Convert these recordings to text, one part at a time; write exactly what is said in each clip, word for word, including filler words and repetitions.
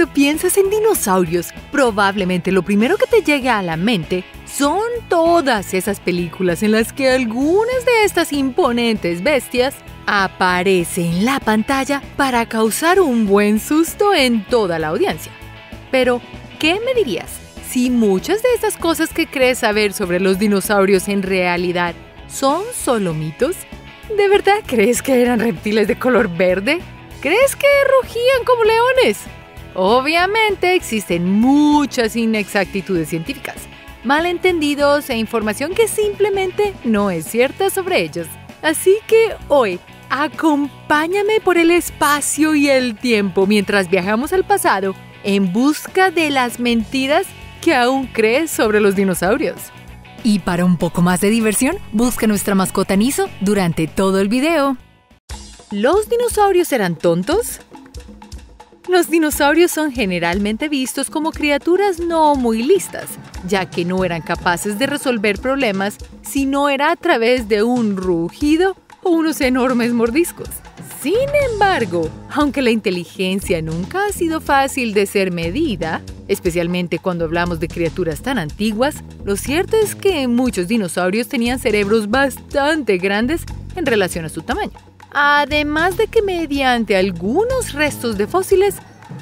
Cuando piensas en dinosaurios, probablemente lo primero que te llegue a la mente son todas esas películas en las que algunas de estas imponentes bestias aparecen en la pantalla para causar un buen susto en toda la audiencia. Pero, ¿qué me dirías si muchas de estas cosas que crees saber sobre los dinosaurios en realidad son solo mitos? ¿De verdad crees que eran reptiles de color verde? ¿Crees que rugían como leones? Obviamente existen muchas inexactitudes científicas, malentendidos e información que simplemente no es cierta sobre ellos. Así que hoy, acompáñame por el espacio y el tiempo mientras viajamos al pasado en busca de las mentiras que aún crees sobre los dinosaurios. Y para un poco más de diversión, busca nuestra mascota Niso durante todo el video. ¿Los dinosaurios eran tontos? Los dinosaurios son generalmente vistos como criaturas no muy listas, ya que no eran capaces de resolver problemas si no era a través de un rugido o unos enormes mordiscos. Sin embargo, aunque la inteligencia nunca ha sido fácil de ser medida, especialmente cuando hablamos de criaturas tan antiguas, lo cierto es que muchos dinosaurios tenían cerebros bastante grandes en relación a su tamaño. Además de que mediante algunos restos de fósiles,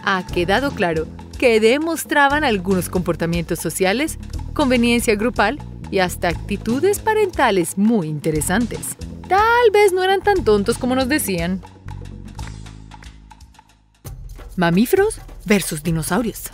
ha quedado claro que demostraban algunos comportamientos sociales, conveniencia grupal y hasta actitudes parentales muy interesantes. Tal vez no eran tan tontos como nos decían. Mamíferos versus dinosaurios.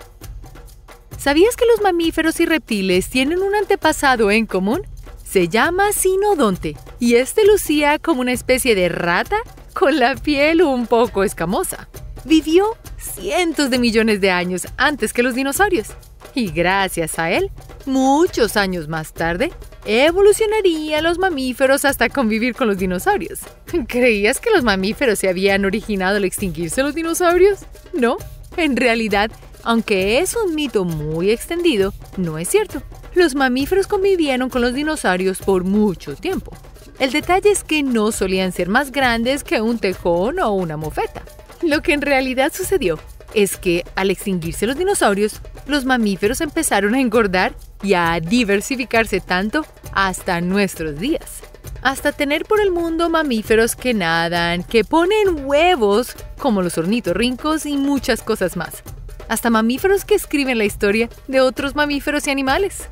¿Sabías que los mamíferos y reptiles tienen un antepasado en común? Se llama Sinodonte y este lucía como una especie de rata con la piel un poco escamosa. Vivió cientos de millones de años antes que los dinosaurios y gracias a él, muchos años más tarde, evolucionarían los mamíferos hasta convivir con los dinosaurios. ¿Creías que los mamíferos se habían originado al extinguirse los dinosaurios? No, en realidad, aunque es un mito muy extendido, no es cierto. Los mamíferos convivieron con los dinosaurios por mucho tiempo. El detalle es que no solían ser más grandes que un tejón o una mofeta. Lo que en realidad sucedió es que, al extinguirse los dinosaurios, los mamíferos empezaron a engordar y a diversificarse tanto hasta nuestros días. Hasta tener por el mundo mamíferos que nadan, que ponen huevos, como los ornitorrincos y muchas cosas más. Hasta mamíferos que escriben la historia de otros mamíferos y animales.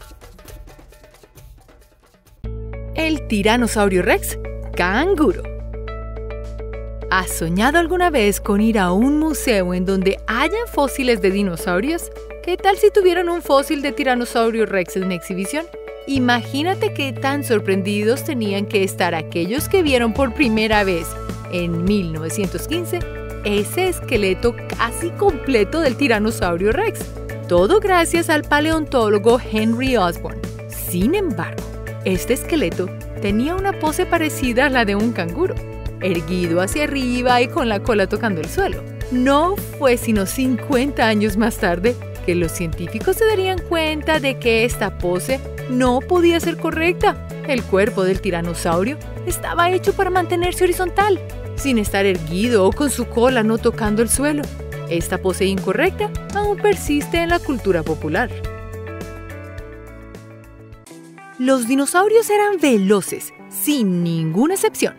El Tiranosaurio Rex canguro. ¿Has soñado alguna vez con ir a un museo en donde hayan fósiles de dinosaurios? ¿Qué tal si tuvieran un fósil de Tiranosaurio Rex en exhibición? Imagínate qué tan sorprendidos tenían que estar aquellos que vieron por primera vez en mil novecientos quince ese esqueleto casi completo del Tiranosaurio Rex, todo gracias al paleontólogo Henry Osborne. Sin embargo, este esqueleto tenía una pose parecida a la de un canguro, erguido hacia arriba y con la cola tocando el suelo. No fue sino cincuenta años más tarde que los científicos se darían cuenta de que esta pose no podía ser correcta. El cuerpo del tiranosaurio estaba hecho para mantenerse horizontal, sin estar erguido o con su cola no tocando el suelo. Esta pose incorrecta aún persiste en la cultura popular. Los dinosaurios eran veloces, sin ninguna excepción.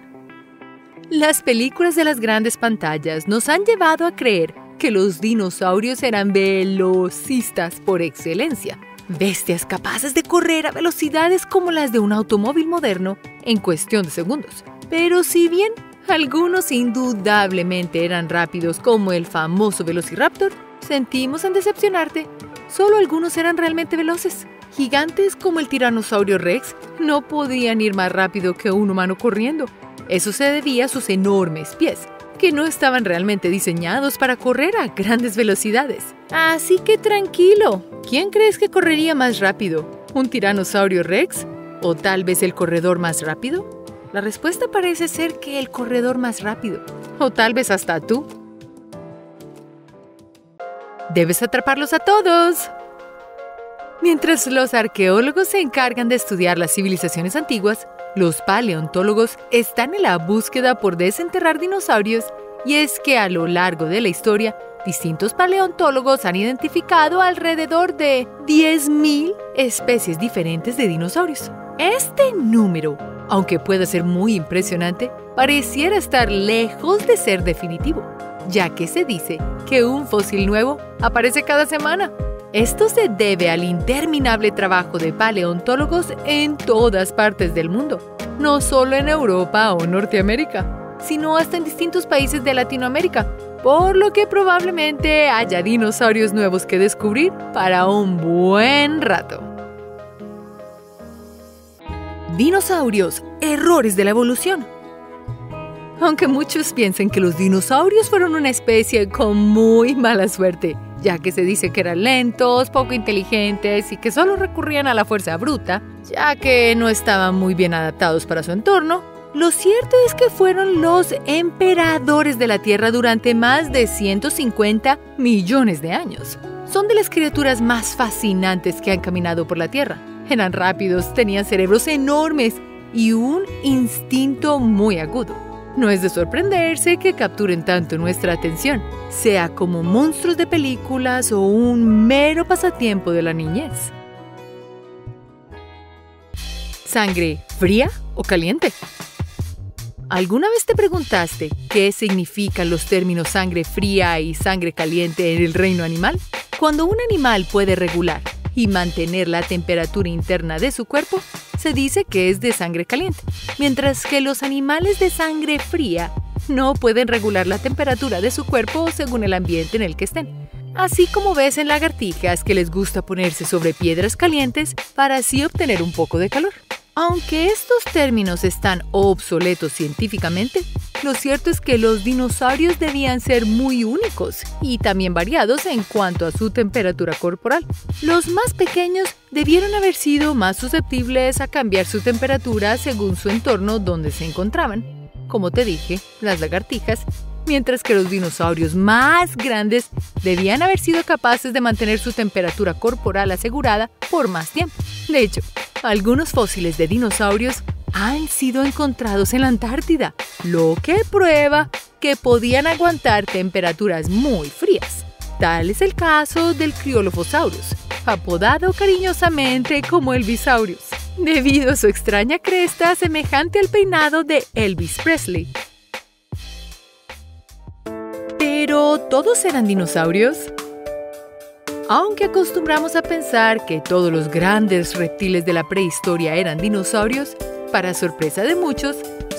Las películas de las grandes pantallas nos han llevado a creer que los dinosaurios eran velocistas por excelencia, bestias capaces de correr a velocidades como las de un automóvil moderno en cuestión de segundos. Pero si bien algunos indudablemente eran rápidos como el famoso Velociraptor, sentimos en decepcionarte, solo algunos eran realmente veloces. Gigantes como el Tiranosaurio Rex no podían ir más rápido que un humano corriendo. Eso se debía a sus enormes pies, que no estaban realmente diseñados para correr a grandes velocidades. Así que tranquilo, ¿quién crees que correría más rápido? ¿Un Tiranosaurio Rex? ¿O tal vez el corredor más rápido? La respuesta parece ser que el corredor más rápido, o tal vez hasta tú. ¡Debes atraparlos a todos! Mientras los arqueólogos se encargan de estudiar las civilizaciones antiguas, los paleontólogos están en la búsqueda por desenterrar dinosaurios, y es que a lo largo de la historia distintos paleontólogos han identificado alrededor de diez mil especies diferentes de dinosaurios. Este número, aunque pueda ser muy impresionante, pareciera estar lejos de ser definitivo, ya que se dice que un fósil nuevo aparece cada semana. Esto se debe al interminable trabajo de paleontólogos en todas partes del mundo, no solo en Europa o Norteamérica, sino hasta en distintos países de Latinoamérica, por lo que probablemente haya dinosaurios nuevos que descubrir para un buen rato. Dinosaurios, errores de la evolución. Aunque muchos piensan que los dinosaurios fueron una especie con muy mala suerte, ya que se dice que eran lentos, poco inteligentes y que solo recurrían a la fuerza bruta, ya que no estaban muy bien adaptados para su entorno, lo cierto es que fueron los emperadores de la Tierra durante más de ciento cincuenta millones de años. Son de las criaturas más fascinantes que han caminado por la Tierra. Eran rápidos, tenían cerebros enormes y un instinto muy agudo. No es de sorprenderse que capturen tanto nuestra atención, sea como monstruos de películas o un mero pasatiempo de la niñez. ¿Sangre fría o caliente? ¿Alguna vez te preguntaste qué significan los términos sangre fría y sangre caliente en el reino animal? Cuando un animal puede regular y mantener la temperatura interna de su cuerpo, se dice que es de sangre caliente, mientras que los animales de sangre fría no pueden regular la temperatura de su cuerpo según el ambiente en el que estén. Así como ves en lagartijas que les gusta ponerse sobre piedras calientes para así obtener un poco de calor. Aunque estos términos están obsoletos científicamente, lo cierto es que los dinosaurios debían ser muy únicos y también variados en cuanto a su temperatura corporal. Los más pequeños debieron haber sido más susceptibles a cambiar su temperatura según su entorno donde se encontraban, como te dije, las lagartijas, mientras que los dinosaurios más grandes debían haber sido capaces de mantener su temperatura corporal asegurada por más tiempo. De hecho, algunos fósiles de dinosaurios han sido encontrados en la Antártida, lo que prueba que podían aguantar temperaturas muy frías. Tal es el caso del Criolophosaurus, apodado cariñosamente como Elvisaurus, debido a su extraña cresta semejante al peinado de Elvis Presley. ¿Pero todos eran dinosaurios? Aunque acostumbramos a pensar que todos los grandes reptiles de la prehistoria eran dinosaurios, para sorpresa de muchos,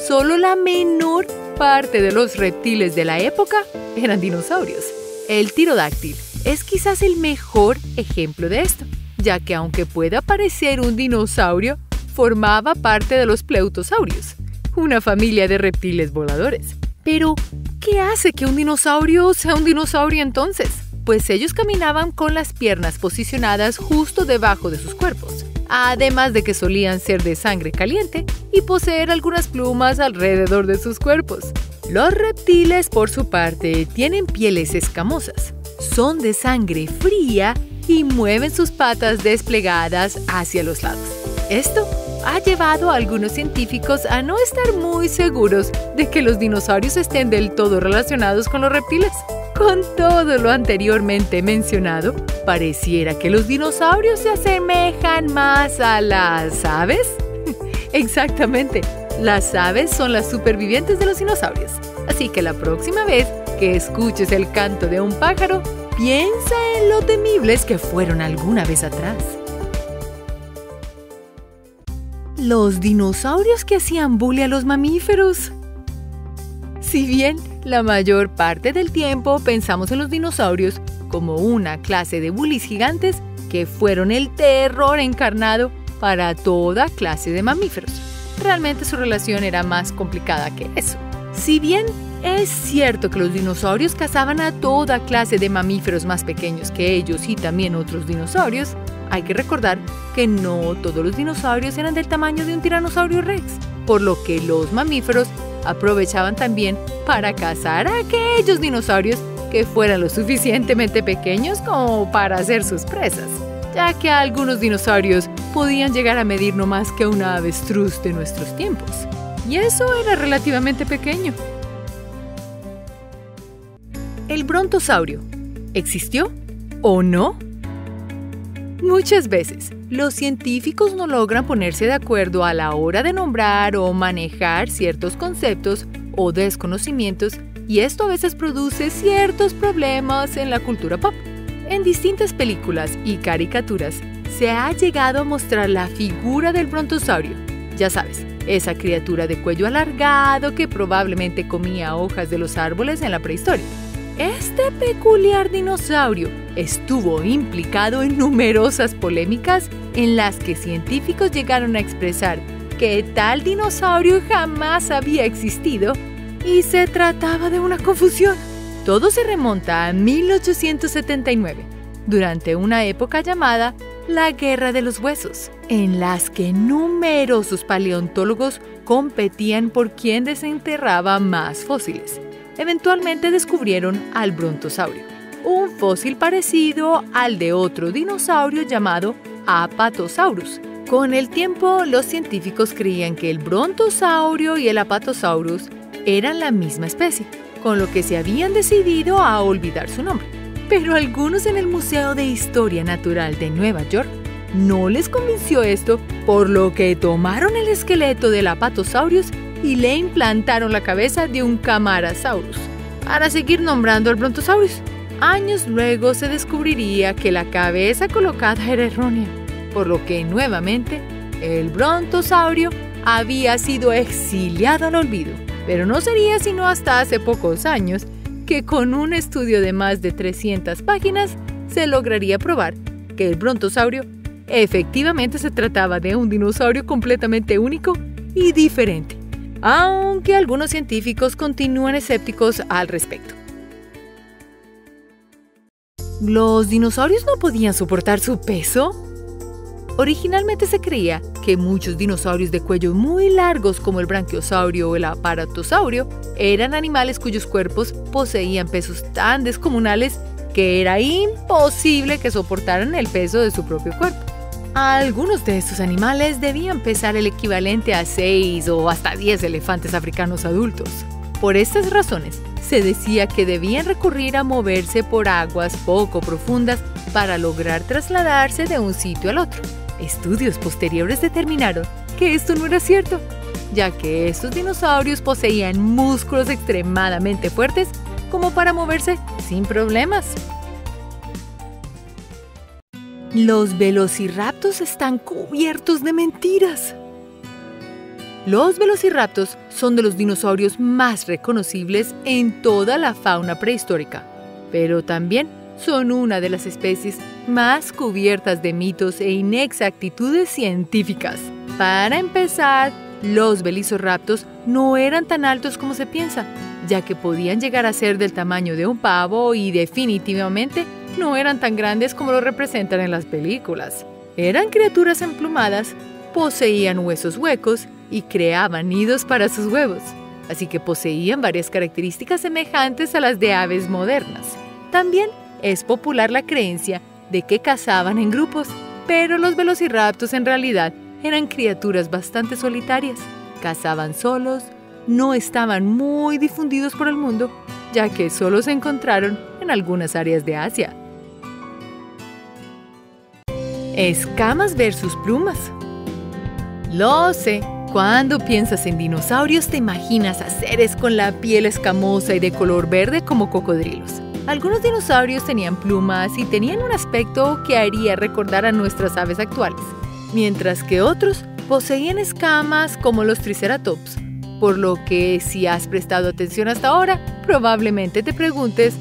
solo la menor parte de los reptiles de la época eran dinosaurios. El pterodáctilo es quizás el mejor ejemplo de esto, ya que aunque pueda parecer un dinosaurio, formaba parte de los pleutosaurios, una familia de reptiles voladores. Pero, ¿qué hace que un dinosaurio sea un dinosaurio entonces? Pues ellos caminaban con las piernas posicionadas justo debajo de sus cuerpos, además de que solían ser de sangre caliente y poseer algunas plumas alrededor de sus cuerpos. Los reptiles, por su parte, tienen pieles escamosas, son de sangre fría y mueven sus patas desplegadas hacia los lados. Esto ha llevado a algunos científicos a no estar muy seguros de que los dinosaurios estén del todo relacionados con los reptiles. Con todo lo anteriormente mencionado, pareciera que los dinosaurios se asemejan más a las aves. Exactamente, las aves son las supervivientes de los dinosaurios. Así que la próxima vez que escuches el canto de un pájaro, piensa en lo temibles que fueron alguna vez atrás. Los dinosaurios que hacían bully a los mamíferos. Si bien la mayor parte del tiempo pensamos en los dinosaurios como una clase de bullies gigantes que fueron el terror encarnado para toda clase de mamíferos, realmente su relación era más complicada que eso. Si bien es cierto que los dinosaurios cazaban a toda clase de mamíferos más pequeños que ellos y también otros dinosaurios, hay que recordar que no todos los dinosaurios eran del tamaño de un tiranosaurio Rex, por lo que los mamíferos aprovechaban también para cazar a aquellos dinosaurios que fueran lo suficientemente pequeños como para hacer sus presas, ya que algunos dinosaurios podían llegar a medir no más que una avestruz de nuestros tiempos, y eso era relativamente pequeño. El brontosaurio ¿Existió o no? Muchas veces, los científicos no logran ponerse de acuerdo a la hora de nombrar o manejar ciertos conceptos o desconocimientos, y esto a veces produce ciertos problemas en la cultura pop. En distintas películas y caricaturas, se ha llegado a mostrar la figura del brontosaurio. Ya sabes, esa criatura de cuello alargado que probablemente comía hojas de los árboles en la prehistoria. Este peculiar dinosaurio estuvo implicado en numerosas polémicas en las que científicos llegaron a expresar que tal dinosaurio jamás había existido y se trataba de una confusión. Todo se remonta a mil ochocientos setenta y nueve, durante una época llamada la Guerra de los Huesos, en las que numerosos paleontólogos competían por quién desenterraba más fósiles. Eventualmente descubrieron al brontosaurio, un fósil parecido al de otro dinosaurio llamado Apatosaurus. Con el tiempo, los científicos creían que el brontosaurio y el Apatosaurus eran la misma especie, con lo que se habían decidido a olvidar su nombre. Pero a algunos en el Museo de Historia Natural de Nueva York no les convenció esto, por lo que tomaron el esqueleto del Apatosaurus y le implantaron la cabeza de un Camarasaurus, para seguir nombrando al Brontosaurus. Años luego se descubriría que la cabeza colocada era errónea, por lo que nuevamente el brontosaurio había sido exiliado al olvido. Pero no sería sino hasta hace pocos años que con un estudio de más de trescientas páginas se lograría probar que el brontosaurio efectivamente se trataba de un dinosaurio completamente único y diferente, aunque algunos científicos continúan escépticos al respecto. ¿Los dinosaurios no podían soportar su peso? Originalmente se creía que muchos dinosaurios de cuello muy largos como el braquiosaurio o el aparatosaurio eran animales cuyos cuerpos poseían pesos tan descomunales que era imposible que soportaran el peso de su propio cuerpo. Algunos de estos animales debían pesar el equivalente a seis o hasta diez elefantes africanos adultos. Por estas razones, se decía que debían recurrir a moverse por aguas poco profundas para lograr trasladarse de un sitio al otro. Estudios posteriores determinaron que esto no era cierto, ya que estos dinosaurios poseían músculos extremadamente fuertes como para moverse sin problemas. Los velociraptos están cubiertos de mentiras. Los velociraptos son de los dinosaurios más reconocibles en toda la fauna prehistórica, pero también son una de las especies más cubiertas de mitos e inexactitudes científicas. Para empezar, los velociraptos no eran tan altos como se piensa, ya que podían llegar a ser del tamaño de un pavo y definitivamente no eran tan grandes como lo representan en las películas. Eran criaturas emplumadas, poseían huesos huecos y creaban nidos para sus huevos, así que poseían varias características semejantes a las de aves modernas. También es popular la creencia de que cazaban en grupos, pero los velociraptos en realidad eran criaturas bastante solitarias. Cazaban solos, no estaban muy difundidos por el mundo, ya que solo se encontraron en algunas áreas de Asia. Escamas versus plumas. Lo sé, cuando piensas en dinosaurios te imaginas a seres con la piel escamosa y de color verde como cocodrilos. Algunos dinosaurios tenían plumas y tenían un aspecto que haría recordar a nuestras aves actuales, mientras que otros poseían escamas como los triceratops, por lo que si has prestado atención hasta ahora, probablemente te preguntes,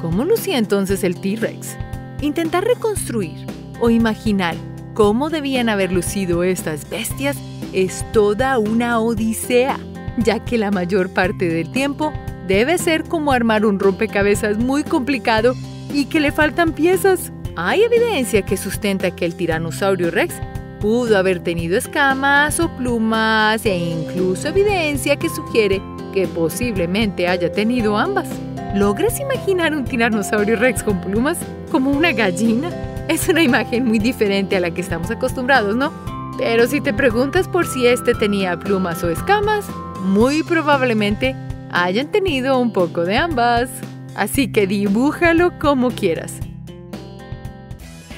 ¿cómo lucía entonces el T-Rex? Intentar reconstruir o imaginar cómo debían haber lucido estas bestias es toda una odisea, ya que la mayor parte del tiempo debe ser como armar un rompecabezas muy complicado y que le faltan piezas. Hay evidencia que sustenta que el Tiranosaurio Rex pudo haber tenido escamas o plumas e incluso evidencia que sugiere que posiblemente haya tenido ambas. ¿Logras imaginar un tiranosaurio Rex con plumas? ¿Como una gallina? Es una imagen muy diferente a la que estamos acostumbrados, ¿no? Pero si te preguntas por si este tenía plumas o escamas, muy probablemente hayan tenido un poco de ambas. así que dibújalo como quieras.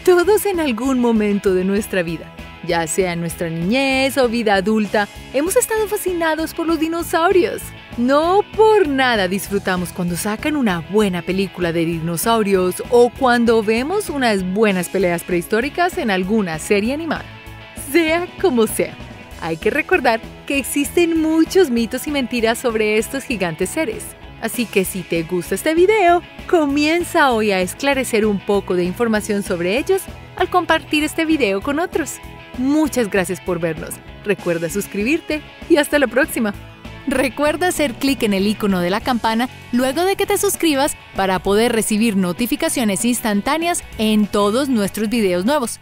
Todos en algún momento de nuestra vida, ya sea en nuestra niñez o vida adulta, hemos estado fascinados por los dinosaurios. No por nada disfrutamos cuando sacan una buena película de dinosaurios o cuando vemos unas buenas peleas prehistóricas en alguna serie animada. Sea como sea, hay que recordar que existen muchos mitos y mentiras sobre estos gigantes seres. Así que si te gusta este video, comienza hoy a esclarecer un poco de información sobre ellos al compartir este video con otros. Muchas gracias por vernos, recuerda suscribirte y hasta la próxima. Recuerda hacer clic en el icono de la campana luego de que te suscribas para poder recibir notificaciones instantáneas en todos nuestros videos nuevos.